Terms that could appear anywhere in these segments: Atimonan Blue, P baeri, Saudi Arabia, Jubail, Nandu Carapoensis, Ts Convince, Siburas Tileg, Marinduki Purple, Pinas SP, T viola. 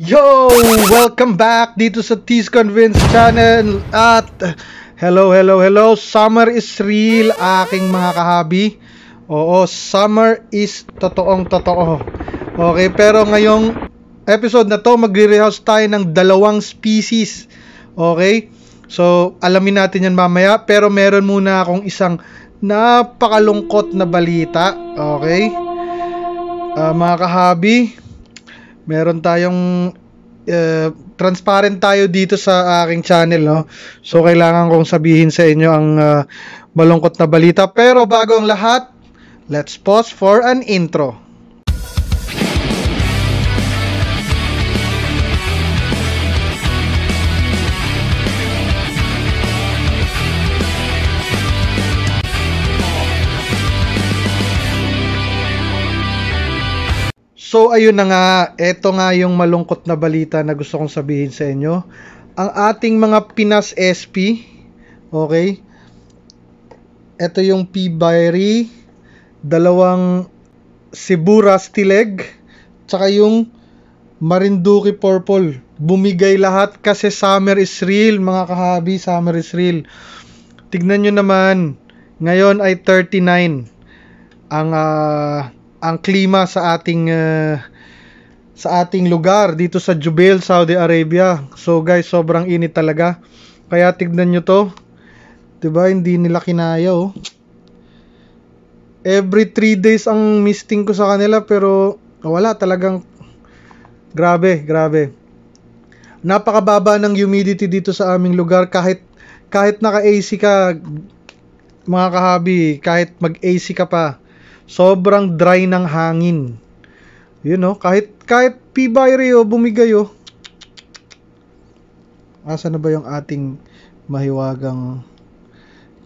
Yo! Welcome back dito sa Ts Convince channel. At hello, summer is real, aking mga kahabi. Oo, summer is totoong-totoo. Okay, pero ngayong episode na to, magre-rehouse tayo ng dalawang species. Okay? So, alamin natin yan mamaya. Pero meron muna akong isang napakalungkot na balita. Okay? Mga kahabi, meron tayong transparent tayo dito sa aking channel, no? So kailangan kong sabihin sa inyo ang malungkot na balita. Pero bago ang lahat, let's pause for an intro. So ayun na nga, eto nga yung malungkot na balita na gusto kong sabihin sa inyo. Ang ating mga Pinas SP, okay? Eto yung P baeri, dalawang Siburas Tileg, tsaka yung Marinduki Purple. Bumigay lahat kasi summer is real, mga kahabi, summer is real. Tignan nyo naman, ngayon ay 39. Ang klima sa ating lugar dito sa Jubail, Saudi Arabia. So guys, sobrang init talaga. Kaya tignan nyo to. 'Di ba hindi nila kinaya, oh. Every 3 days ang misting ko sa kanila, pero wala, talagang grabe. Napakababa ng humidity dito sa aming lugar, kahit naka-AC ka, mga kahabi, kahit mag-AC ka pa. Sobrang dry ng hangin. You know, kahit P baeri, oh, bumigay, oh. Asa na ba yung ating mahiwagang?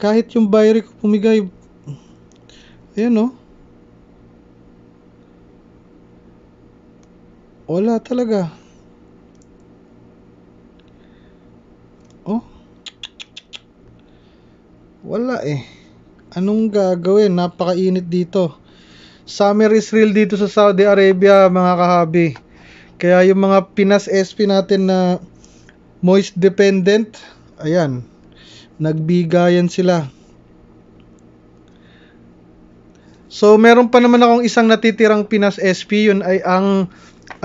Kahit yung baeri ko bumigay. Ayun, oh. Wala talaga. Oh. Wala eh. Anong gagawin? Napakainit dito. Summer is real dito sa Saudi Arabia, mga kahabi. Kaya yung mga Pinas SP natin na moist dependent, ayan, nagbigayan sila. So, meron pa naman akong isang natitirang Pinas SP. Yun ay ang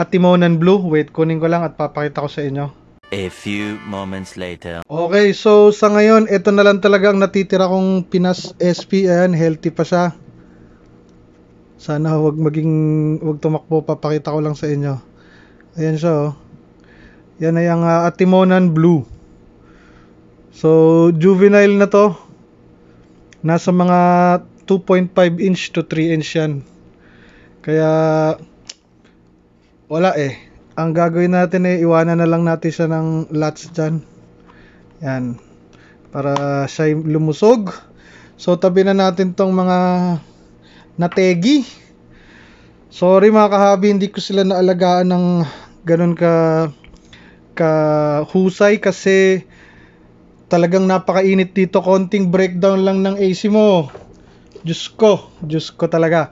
Atimonan Blue. Wait, kunin ko lang at papakita ko sa inyo. A few moments later. Okay, so sa ngayon, ito na lang talaga ang natitira kong Pinas SP. Ayan, healthy pa siya. Sana wag tumakbo, papakita ko lang sa inyo. Ayan siya, oh. Yan ay ang Atimonan Blue. So, juvenile na to. Nasa mga 2.5 inch to 3 inch yan. Kaya, wala eh. Ang gagawin natin ay iwanan na lang natin siya ng lots dyan. Yan. Para siya lumusog. So, tabi na natin tong mga nategi. Sorry mga kahabi, hindi ko sila naalagaan ng ganun kahusay kasi talagang napakainit dito. Konting breakdown lang ng AC mo. Diyos ko talaga.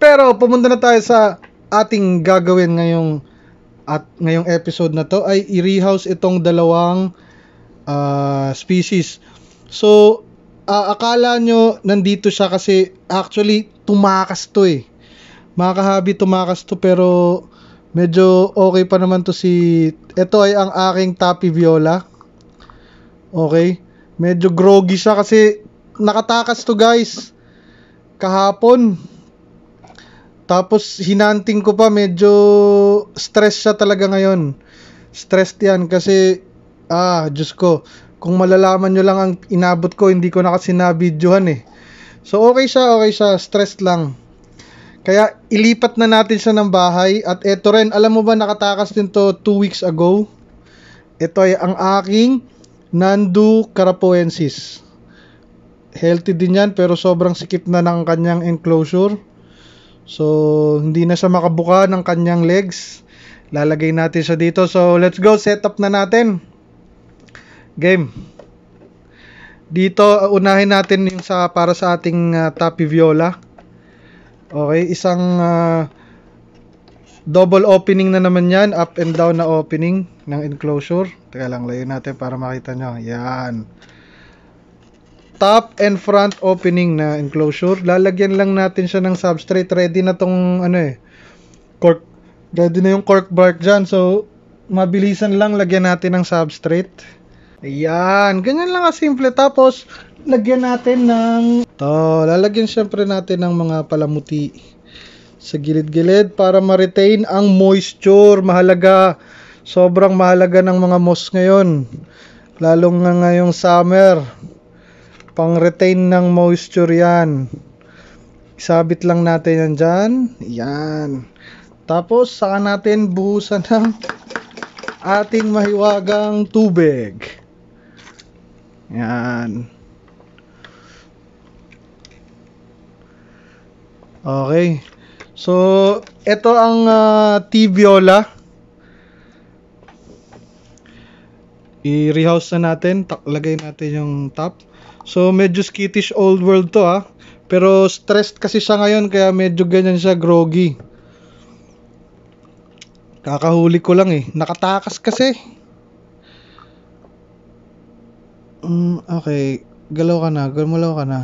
Pero, pumunta na tayo sa ating gagawin ngayong episode na to ay i-rehouse itong dalawang species. So, akala nyo nandito siya kasi actually tumakas to eh. Mga kahabi, tumakas to pero medyo okay pa naman to si... Ito ay ang aking T viola. Okay? Medyo groggy siya kasi nakatakas to guys. Kahapon. Tapos, hinanting ko pa, medyo stress siya talaga ngayon. Stressed yan kasi, Diyos ko, kung malalaman nyo lang ang inabot ko, hindi ko na kasi na-videohan eh. So, okay siya, stressed lang. Kaya, ilipat na natin siya ng bahay. At eto rin, alam mo ba, nakatakas din to 2 weeks ago. Ito ay ang aking Nandu Carapoensis. Healthy din yan, pero sobrang sikip na ng kanyang enclosure. So, hindi na siya makabuka ng kanyang legs. Lalagay natin siya dito. So, let's go. Setup na natin. Game. Dito, unahin natin yung para sa ating T viola. Okay, isang Double opening na naman yan. Up and down na opening ng enclosure. Teka lang, layo natin para makita nyo. Yan. Top and front opening na enclosure. Lalagyan lang natin siya ng substrate. Ready na tong ano eh. Cork. Ready na yung cork bark dyan. So, mabilisan lang lagyan natin ng substrate. Ayan. Ganyan lang kasimple. Tapos, lagyan natin ng... to, lalagyan syempre natin ng mga palamuti sa gilid-gilid para ma-retain ang moisture. Mahalaga, sobrang mahalaga ng mga moss ngayon, lalong na ngayong summer. Pang-retain ng moisture yan. Isabit lang natin yan dyan. Yan. Tapos saan natin buhusan ng ating mahiwagang tubig. Yan. Okay. So, ito ang T viola. I-rehouse na natin. Lagay natin yung top. So, medyo skittish old world to ha. Pero stressed kasi siya ngayon kaya medyo ganyan siya, groggy. Kakahuli ko lang eh. Nakatakas kasi. Okay. Galaw ka na. Gumalaw ka na.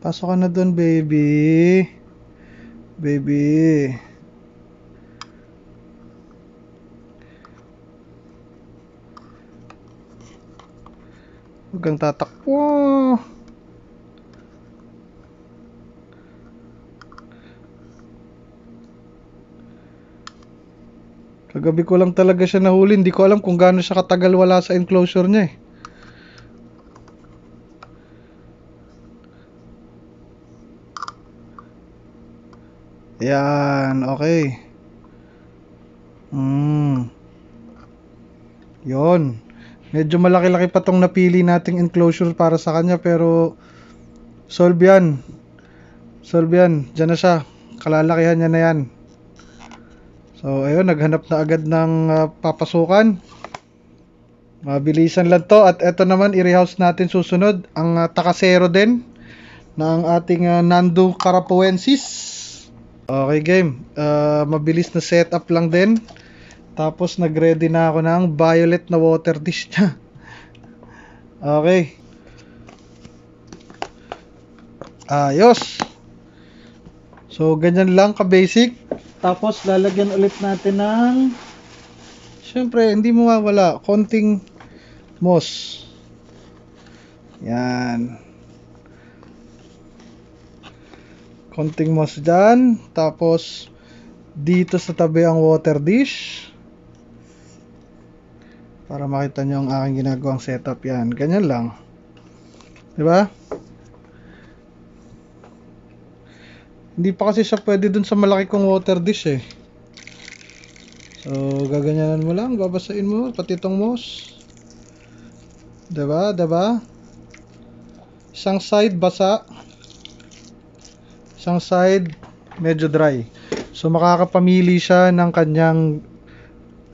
Pasok ka na doon, baby. Baby. Huwag kang tatakbo. Kagabi ko lang talaga siya nahuli. Hindi ko alam kung gaano siya katagal wala sa enclosure niya eh. Yan, okay. Yon. Medyo malaki-laki pa tong napili nating enclosure para sa kanya pero solve yan. Solve yan. Diyan na siya. Kalalakihan niya na yan. So, ayun. Naghanap na agad ng papasukan. Mabilisan lang to. At eto naman, i-rehouse natin susunod. Ang takasero din ng ating Nandu Carapoensis. Okay game, mabilis na setup lang din. Tapos nagready na ako ng violet na water dish niya. Okay. Ayos. So ganyan lang ka basic. Tapos lalagyan ulit natin ng, siyempre hindi mawawala, konting moss. Yan. Konting moss dyan. Tapos, dito sa tabi ang water dish. Para makita nyo ang aking ginagawang setup yan. Ganyan lang. Diba? Hindi pa kasi siya pwede dun sa malaki kong water dish eh. So, gaganyanan mo lang. Babasain mo. Pati itong moss. Diba? Diba? Isang side basa. Isang side medyo dry. So makakapamili siya ng kanyang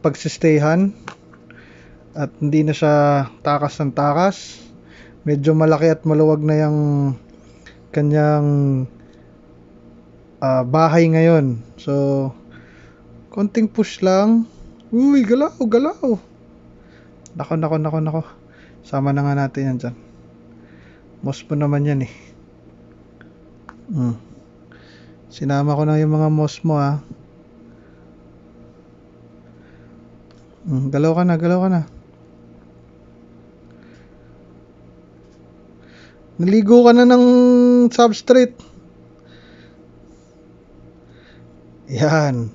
pagsistayhan at hindi na siya takas ng takas. Medyo malaki at maluwag na yung kanyang bahay ngayon. So konting push lang. Uy, galaw, galaw. Nako, nako, nako, nako. Sama na nga natin yan dyan. Moss po naman yan eh. Sinama ko na yung mga moss mo ha. Galaw ka na, galaw ka na. Naligo ka na ng substrate. Yan.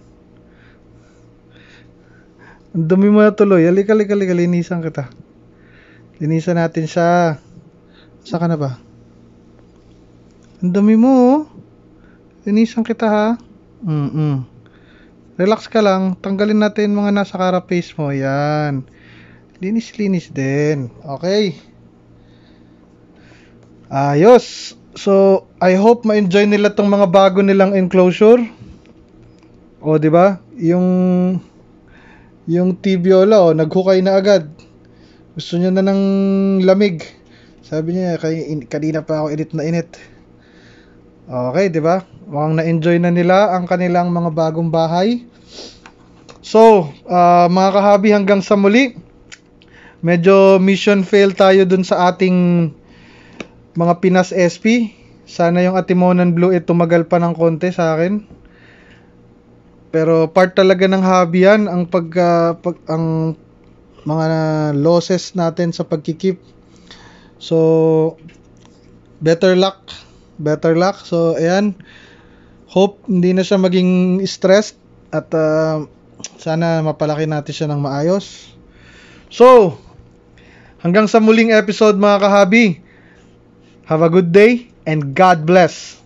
Ang dumi mo na tuloy. Halika, halika, halika. Linisan kita. Linisan natin siya. Saan ka na ba? Ang dumi mo oh. Linisan kita ha. Relax ka lang. Tanggalin natin mga nasa carapace mo. Yan. Linis-linis din. Okay. Ayos. So, I hope ma-enjoy nila tong mga bago nilang enclosure. O, diba? Yung T viola, o. Naghukay na agad. Gusto nyo na ng lamig. Sabi niya, kanina pa ako init na init. Okay, di ba? Mukhang na-enjoy na nila ang kanilang mga bagong bahay. So, mga kahabi, hanggang sa muli. Medyo mission fail tayo dun sa ating mga Pinas SP. Sana yung Atimonan Blue ay tumagal pa ng konti sa akin. Pero part talaga ng hobby yan ang ang mga losses natin sa pagkikip. So better luck. So ayan. Hope hindi na siya maging stressed at sana mapalaki natin siya ng maayos. So hanggang sa muling episode mga kahabi. Have a good day and God bless.